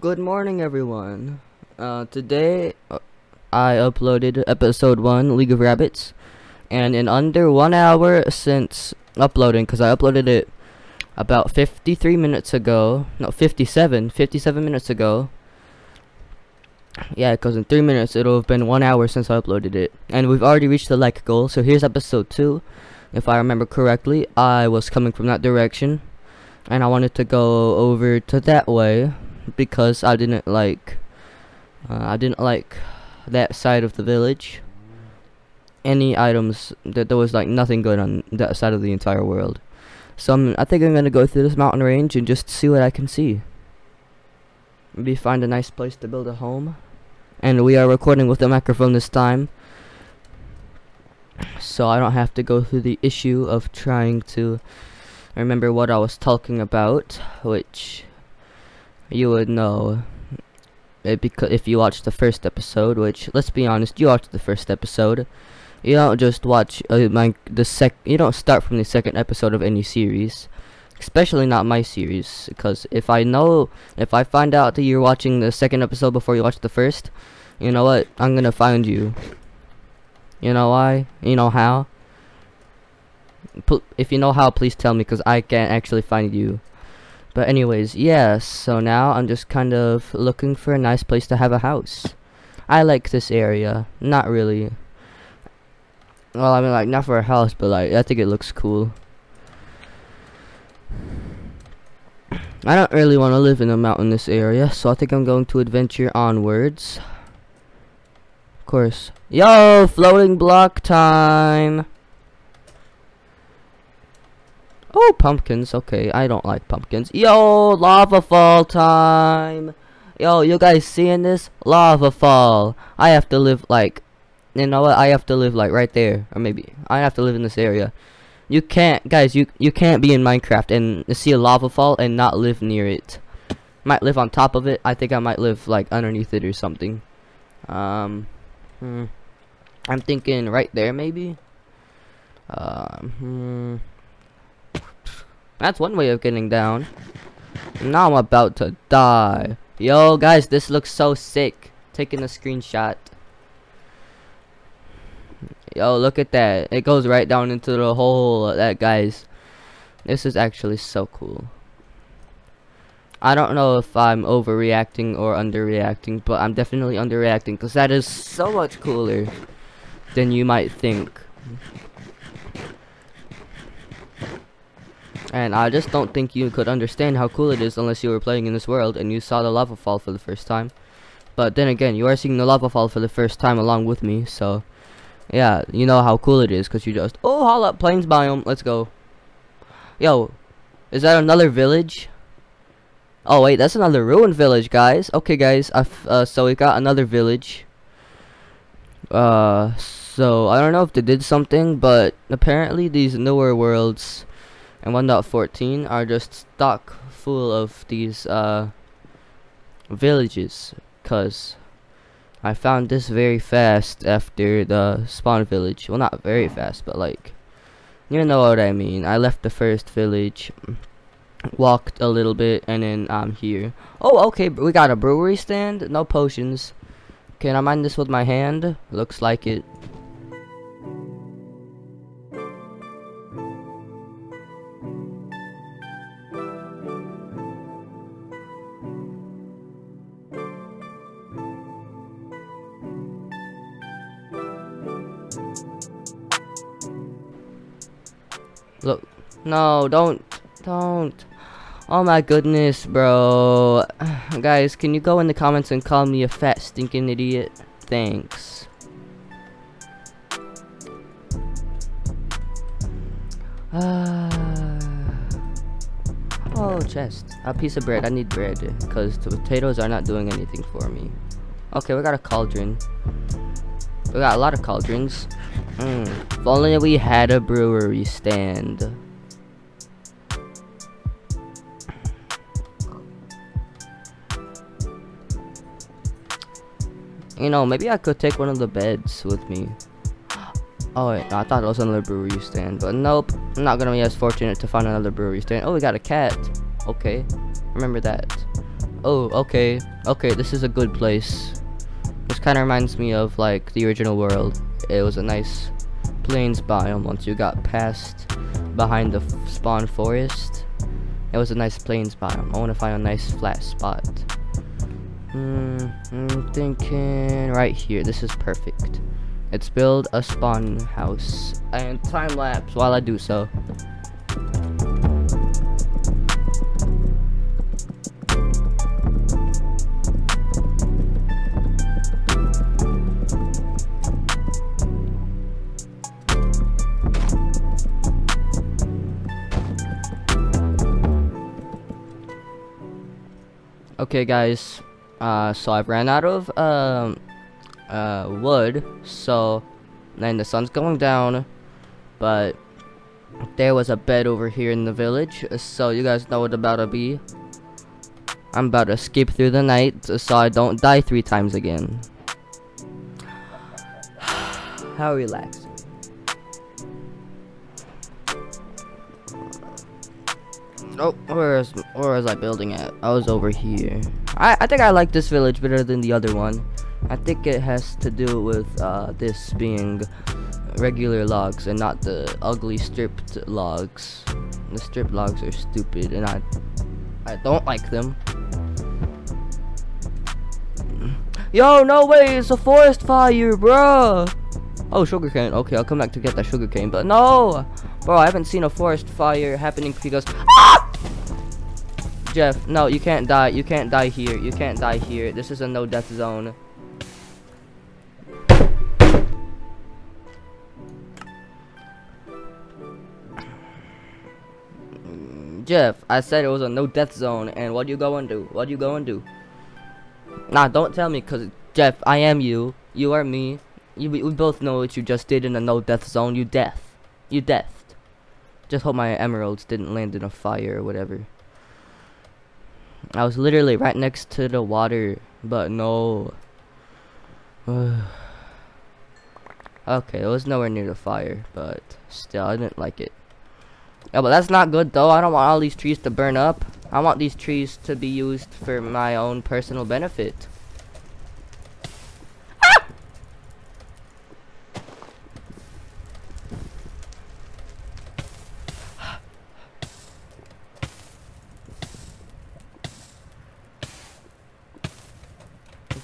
Good morning, everyone. Today I uploaded episode 1, League of Rabbits, and in under 1 hour since uploading, because I uploaded it about 53 minutes ago, no, 57 minutes ago. Yeah, because in 3 minutes it'll have been 1 hour since I uploaded it, and we've already reached the like goal. So here's episode 2. If I remember correctly, I was coming from that direction, and I wanted to go over to that way, because I didn't like that side of the village. Any items that there was like nothing good on that side of the entire world. So I think I'm gonna go through this mountain range and just see what I can see. Maybe find a nice place to build a home. And we are recording with the microphone this time, so I don't have to go through the issue of trying to remember what I was talking about, which you would know if you watched the first episode, which, let's be honest, you watched the first episode. You don't just watch you don't start from the second episode of any series, especially not my series, because if I find out that you're watching the second episode before you watch the first, you know what, I'm gonna find you. You know why? You know how? If you know how, please tell me, because I can't actually find you. But anyways, yeah, so now I'm just kind of looking for a nice place to have a house. I like this area. Not really. Well, I mean, like, not for a house, but, like, I think it looks cool. I don't really want to live in a mountainous area, so I think I'm going to adventure onwards. Of course. Yo, floating block time! Oh, pumpkins. Okay, I don't like pumpkins. Yo, lava fall time. Yo, you guys seeing this? Lava fall. I have to live like, you know what? I have to live like right there, or maybe I have to live in this area. You can't, guys. You can't be in Minecraft and see a lava fall and not live near it. Might live on top of it. I think I might live like underneath it or something. I'm thinking right there maybe. That's one way of getting down. Now I'm about to die. Yo, guys, this looks so sick. Taking a screenshot. Yo, look at that. It goes right down into the hole. That, guys, this is actually so cool. I don't know if I'm overreacting or underreacting, but I'm definitely underreacting, because that is so much cooler than you might think. And I just don't think you could understand how cool it is unless you were playing in this world and you saw the lava fall for the first time. But then again, you are seeing the lava fall for the first time along with me, so yeah, you know how cool it is, because you just, oh, haul up, plains biome, let's go. Yo, is that another village? Oh wait, that's another ruined village, guys. Okay, guys, so we got another village. So I don't know if they did something, but apparently these newer worlds and 1.14 are just stock full of these villages, because I found this very fast after the spawn village. Well, not very fast, but like, you know what I mean. I left the first village, walked a little bit, and then I'm here. Oh, okay, we got a brewery stand. No potions. Can I mine this with my hand? Looks like it. Look, no, don't. Oh my goodness, bro. Guys, can you go in the comments and call me a fat stinking idiot? Thanks. Oh, chest. A piece of bread. I need bread, because the potatoes are not doing anything for me. Okay, we got a cauldron. We got a lot of cauldrons. If only we had a brewery stand. You know, maybe I could take one of the beds with me. Oh wait, no, I thought it was another brewery stand, but nope. I'm not gonna be as fortunate to find another brewery stand. Oh, we got a cat. Okay, remember that. oh, okay. Okay, this is a good place. This kind of reminds me of, like, the original world. It was a nice plains biome once you got past behind the spawn forest. It was a nice plains biome. I want to find a nice flat spot. I'm thinking right here. This is perfect. Let's build a spawn house and time lapse while I do so. Okay, guys. So I've ran out of wood, so and the sun's going down, but there was a bed over here in the village, so you guys know what about to be. I'm about to skip through the night so I don't die 3 times again. How relaxing. Oh, where was I building at? I was over here. I think I like this village better than the other one. I think it has to do with this being regular logs and not the ugly stripped logs. The stripped logs are stupid, and I don't like them. Yo, no way! It's a forest fire, bro. Oh, sugarcane. Okay, I'll come back to get that sugarcane, but no, bro. I haven't seen a forest fire happening because. Ah! Jeff, no, you can't die. You can't die here. You can't die here. This is a no-death zone. Jeff, I said it was a no-death zone, and what do you go and do? What do you go and do? Nah, don't tell me, because, Jeff, I am you. You are me. We both know what you just did in a no-death zone. You death. You deathed. Just hope my emeralds didn't land in a fire or whatever. I was literally right next to the water, but no. Okay, it was nowhere near the fire, but still, I didn't like it. Yeah, but that's not good, though. I don't want all these trees to burn up. I want these trees to be used for my own personal benefit. Ah!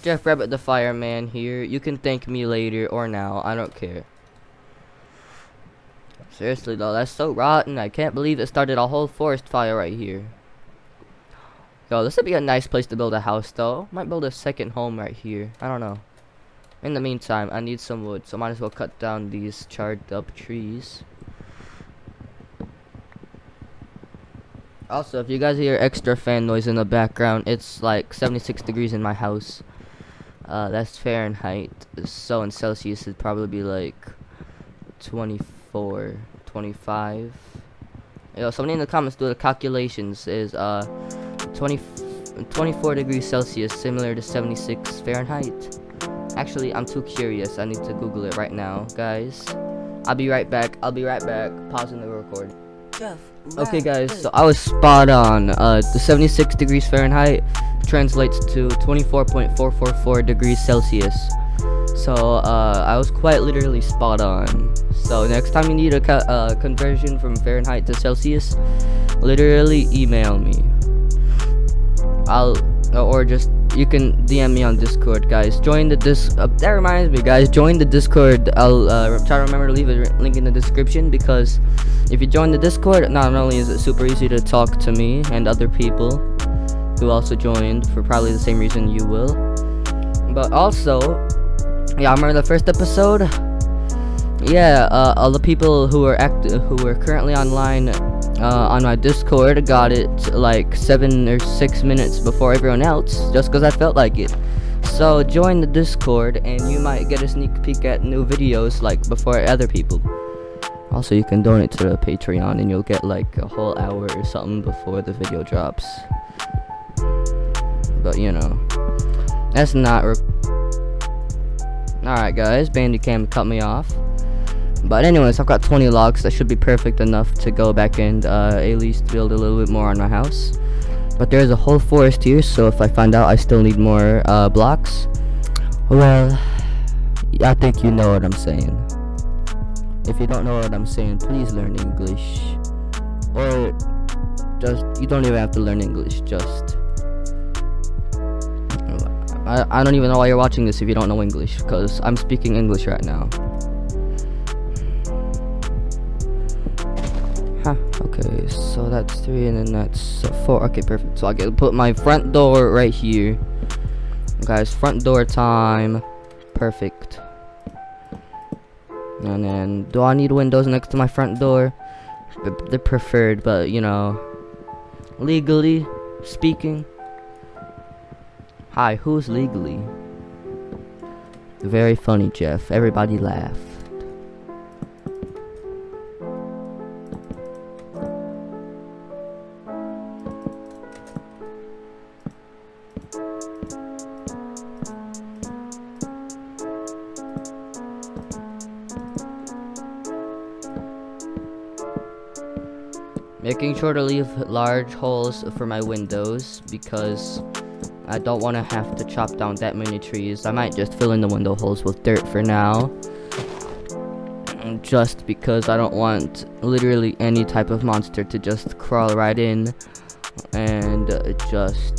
Jeff Rabbit the fireman here. You can thank me later or now. I don't care. Seriously though, that's so rotten. I can't believe it started a whole forest fire right here. Yo, this would be a nice place to build a house though. Might build a second home right here. I don't know. In the meantime, I need some wood, so might as well cut down these charred up trees. Also, if you guys hear extra fan noise in the background, it's like 76 degrees in my house. That's Fahrenheit, so in Celsius it'd probably be like 24, 25. Yo, somebody in the comments do the calculations. Is 24 degrees Celsius similar to 76 Fahrenheit? Actually, I'm too curious. I need to Google it right now, guys. I'll be right back. I'll be right back. Pausing the record. Jeff, okay, guys, so I was spot on. The 76 degrees Fahrenheit translates to 24.444 degrees Celsius. So, I was quite literally spot on. So, next time you need a conversion from Fahrenheit to Celsius, literally email me. Or just, you can DM me on Discord, guys. Join the that reminds me, guys, join the Discord. I'll try to remember to leave a link in the description, because if you join the Discord, not only is it super easy to talk to me and other people who also joined for probably the same reason you will, but also, yeah, I remember the first episode. Yeah, all the people who are currently online on my Discord got it like 7 or 6 minutes before everyone else, just because I felt like it. So join the Discord and you might get a sneak peek at new videos like before other people. Also, you can donate to the Patreon and you'll get like a whole hour or something before the video drops. But you know, that's not alright, guys. Bandicam cut me off. But anyways, I've got 20 logs. That should be perfect enough to go back and at least build a little bit more on my house. But there is a whole forest here, so if I find out I still need more blocks, well, I think you know what I'm saying. If you don't know what I'm saying, please learn English. Or just, you don't even have to learn English, just... I don't even know why you're watching this if you don't know English, because I'm speaking English right now. Huh, okay, so that's 3 and then that's 4. Okay, perfect. So I get to put my front door right here. Guys, front door time. Perfect. And then, do I need windows next to my front door? They're preferred, but you know, legally speaking. Hi, who's legally? Very funny, Jeff. Everybody laughed. Making sure to leave large holes for my windows because I don't want to have to chop down that many trees. I might just fill in the window holes with dirt for now, just because I don't want literally any type of monster to just crawl right in and just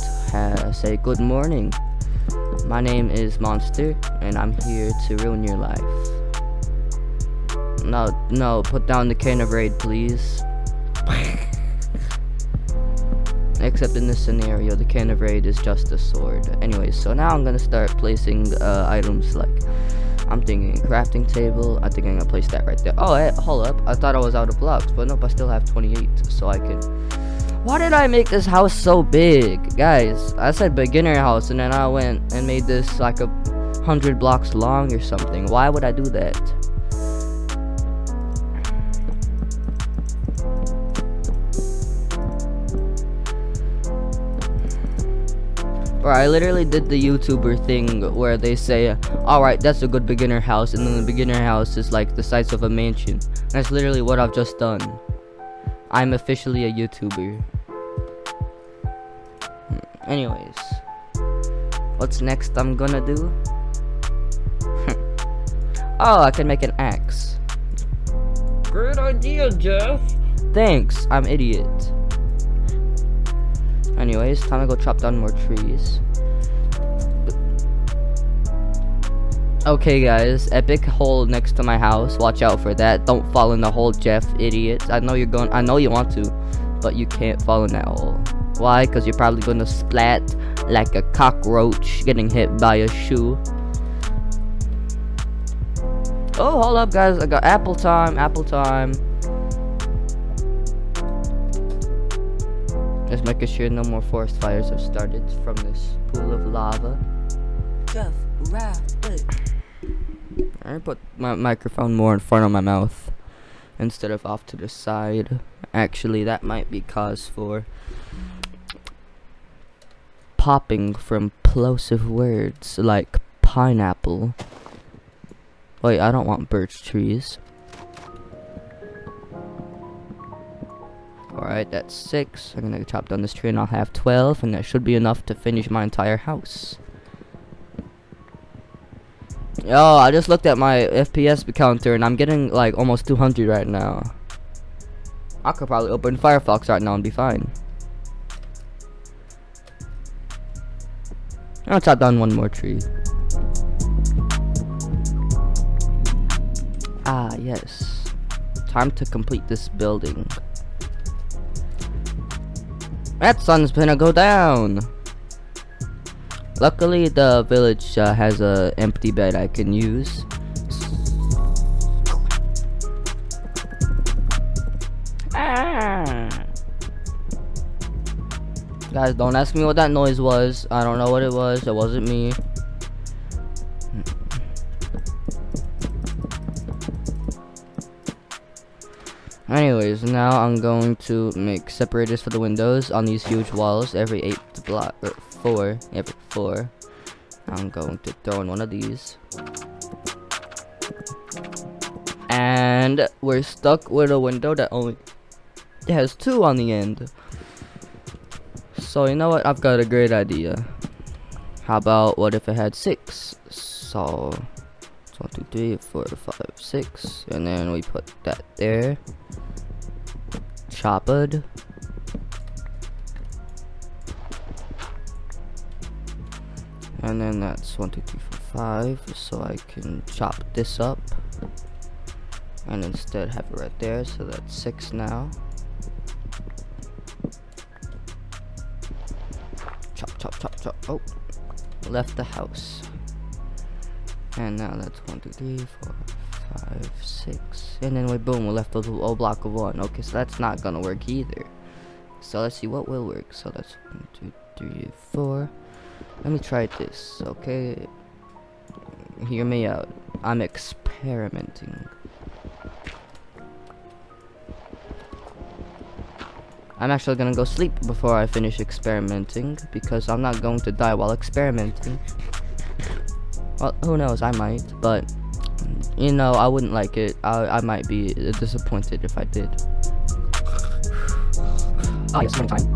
say good morning. My name is Monster and I'm here to ruin your life. No, put down the cane of raid, please. Except in this scenario, the can of raid is just a sword. Anyway, so now I'm gonna start placing items like, I'm thinking crafting table. I think I'm gonna place that right there. Oh, hey, hold up. I thought I was out of blocks, but nope, I still have 28, so I could. Why did I make this house so big? Guys, I said beginner house, and then I went and made this like 100 blocks long or something. Why would I do that? Or I literally did the YouTuber thing where they say, alright, that's a good beginner house, and then the beginner house is like the size of a mansion. That's literally what I've just done. I'm officially a YouTuber. Anyways, what's next I'm gonna do? Oh, I can make an axe. Great idea, Jeff. Thanks, I'm idiot. Anyways, time to go chop down more trees. Okay, guys, epic hole next to my house. Watch out for that. Don't fall in the hole, Jeff, idiots. I know you're going. I know you want to, but you can't fall in that hole. Why? Because you're probably going to splat like a cockroach getting hit by a shoe. Oh, hold up, guys. I got apple time. Apple time. Just making sure no more forest fires have started from this pool of lava. Jeff Rabbit. I put my microphone more in front of my mouth instead of off to the side. Actually, that might be cause for popping from plosive words like pineapple. Wait, I don't want birch trees. Alright, that's 6. I'm gonna chop down this tree and I'll have 12, and that should be enough to finish my entire house. Oh, I just looked at my FPS counter and I'm getting like almost 200 right now. I could probably open Firefox right now and be fine. I'll chop down one more tree. Ah, yes. Time to complete this building. That sun's gonna go down. Luckily, the village has an empty bed I can use. Ah. Guys, don't ask me what that noise was. I don't know what it was. It wasn't me. Anyways, now I'm going to make separators for the windows on these huge walls every 4. I'm going to throw in one of these. And we're stuck with a window that only has 2 on the end. So you know what, I've got a great idea. How about, what if it had 6? So 1, 2, 3, 4, 5, 6, and then we put that there. Chopped. And then that's 1, 2, 3, 4, 5, so I can chop this up and instead have it right there, so that's 6 now. Chop, chop, chop, chop. Oh, left the house. And now that's 1, 2, 3, 4, 5, 6, and then we boom, we left a little block of 1. Okay, so that's not gonna work either. So let's see what will work. So that's 1, 2, 3, 4. Let me try this, okay? Hear me out. I'm experimenting. I'm actually gonna go sleep before I finish experimenting, because I'm not going to die while experimenting. Well, who knows, I might, but you know, I wouldn't like it. I might be disappointed if I did. Oh yes, morning time.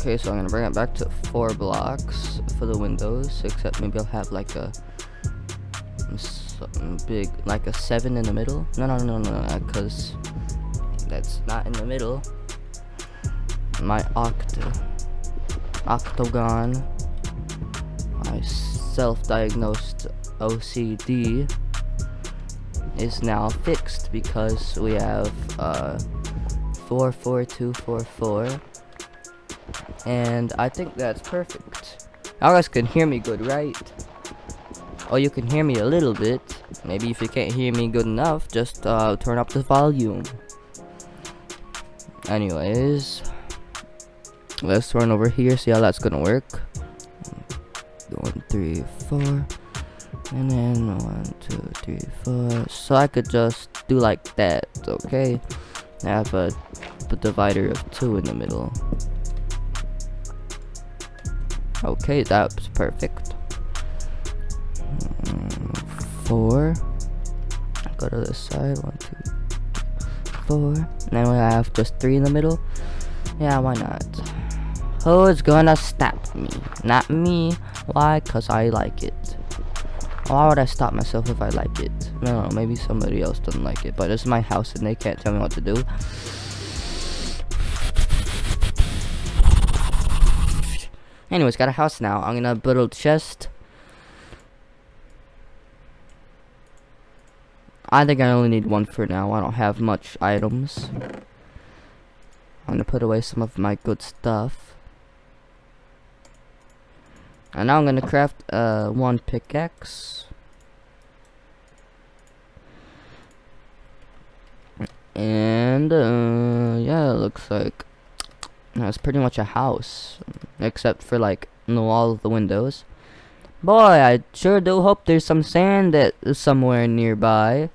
Okay, so I'm gonna bring it back to 4 blocks for the windows, except maybe I'll have like a something big, like a 7 in the middle. No, because that's not in the middle. My octagon. My self-diagnosed OCD is now fixed, because we have 4, 4, 2, 4, 4. And I think that's perfect. You guys can hear me good, right? Or you can hear me a little bit. Maybe if you can't hear me good enough, just turn up the volume. Anyways, let's run over here, see how that's gonna work. 1, 3, 4, and then 1, 2, 3, 4. So I could just do like that, okay? I have a divider of 2 in the middle. Okay, that's perfect. 4. Go to this side. 1, 2, 3, 4. And then we have just 3 in the middle. Yeah, why not? Who's gonna stop me? Not me. Why? Cause I like it. Why would I stop myself if I like it? No, maybe somebody else doesn't like it. But it's my house and they can't tell me what to do. Anyways, got a house now. I'm gonna build a chest. I think I only need 1 for now. I don't have much items. I'm gonna put away some of my good stuff. And now I'm gonna craft 1 pickaxe. And yeah, it looks like that's pretty much a house, except for like in the wall of the windows. Boy, I sure do hope there's some sand that is somewhere nearby,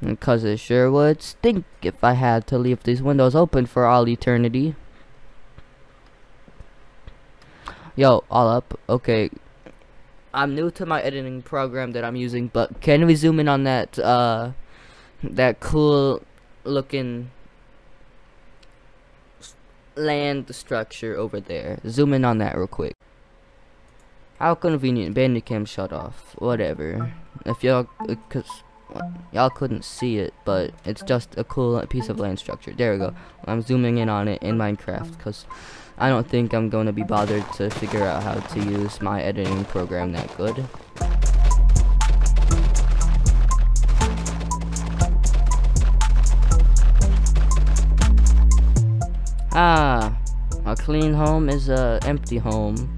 because it sure would stink if I had to leave these windows open for all eternity. Yo, all up. Okay, I'm new to my editing program that I'm using, but can we zoom in on that that cool looking land structure over there? Zoom in on that real quick. How convenient. Bandicam shut off. Whatever. If y'all, cause y'all couldn't see it, but it's just a cool piece of land structure. There we go. I'm zooming in on it in Minecraft, cause I don't think I'm gonna be bothered to figure out how to use my editing program that good. Ah, a clean home is a empty home.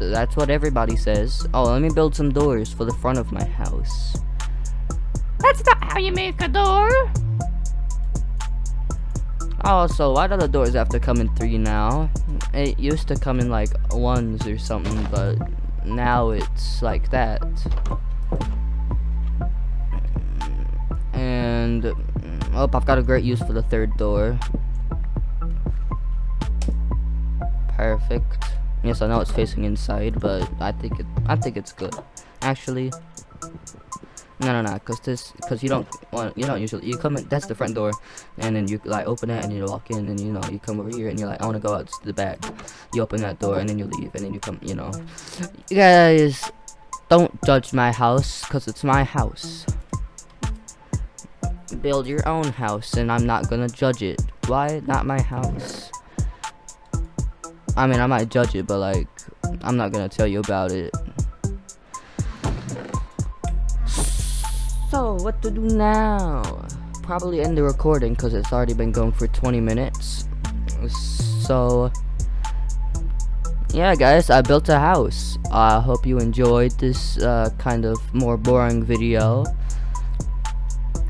That's what everybody says. Oh, let me build some doors for the front of my house. That's not how you make a door. Oh, so why do the doors have to come in 3 now? It used to come in like 1s or something, but now it's like that. And oh, I've got a great use for the 3rd door. Perfect. Yes, I know it's facing inside, but I think it's good. Actually, No, cause you come in, that's the front door, and then you like open it and you walk in, and you know, you come over here and you're like, I wanna go out to the back. You open that door and then you leave and then you come, you know. You guys don't judge my house, cause it's my house. Build your own house, and I'm not gonna judge it. Why not my house? I mean, I might judge it, but like, I'm not gonna tell you about it. So, what to do now? Probably end the recording because it's already been going for 20 minutes. So, yeah, guys, I built a house. I hope you enjoyed this kind of more boring video.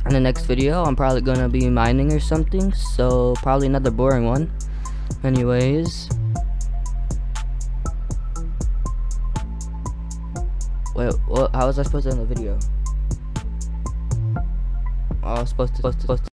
In the next video, I'm probably gonna be mining or something, so probably another boring one. Anyways, wait, what? How was I supposed to end the video? I was supposed to